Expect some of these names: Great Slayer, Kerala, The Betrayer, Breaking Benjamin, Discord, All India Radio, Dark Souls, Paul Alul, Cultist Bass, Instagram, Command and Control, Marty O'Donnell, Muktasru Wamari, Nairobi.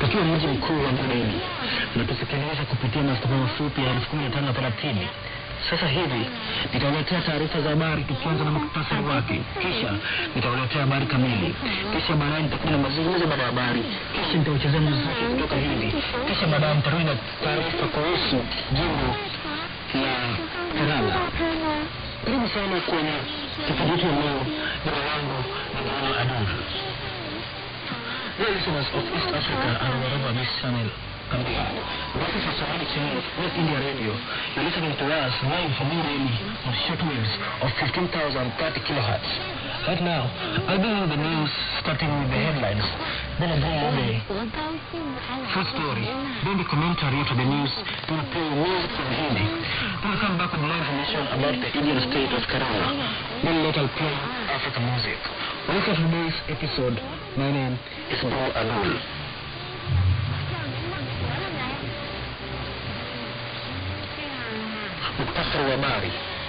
tukiwa mji mkuu wa Nairobi na tusikiliza kupitia masafa mafupi ya 1530. Sasa hivi nitawaletea taarifa za habari tukianza na muktasari wake, kisha nitawaletea habari kamili, kisha baadaye nitakuwa na mazungumzo ya habari, kisha nitawachezea muziki kutoka hivi, kisha baadaye nitakuwa na taarifa kuhusu jimbo la Kerala. Karibu sana kwenye kipindi cha leo na wangu na Paul Alul. Listeners of East Africa and wherever this channel can be heard, this is a Somali channel of All India Radio. You're listening to us live from Nairobi on short waves of 15,030 kilohertz. Right now, I'll be with the news, starting with the headlines. Then I'll bring you the full story. Then the commentary to the news. Then I'll play music from Hindi. Then I'll come back with more information about the Indian state of Kerala. Then later I'll play African music. Welcome to today's episode. My name is Paul Alul. Muktasru Wamari.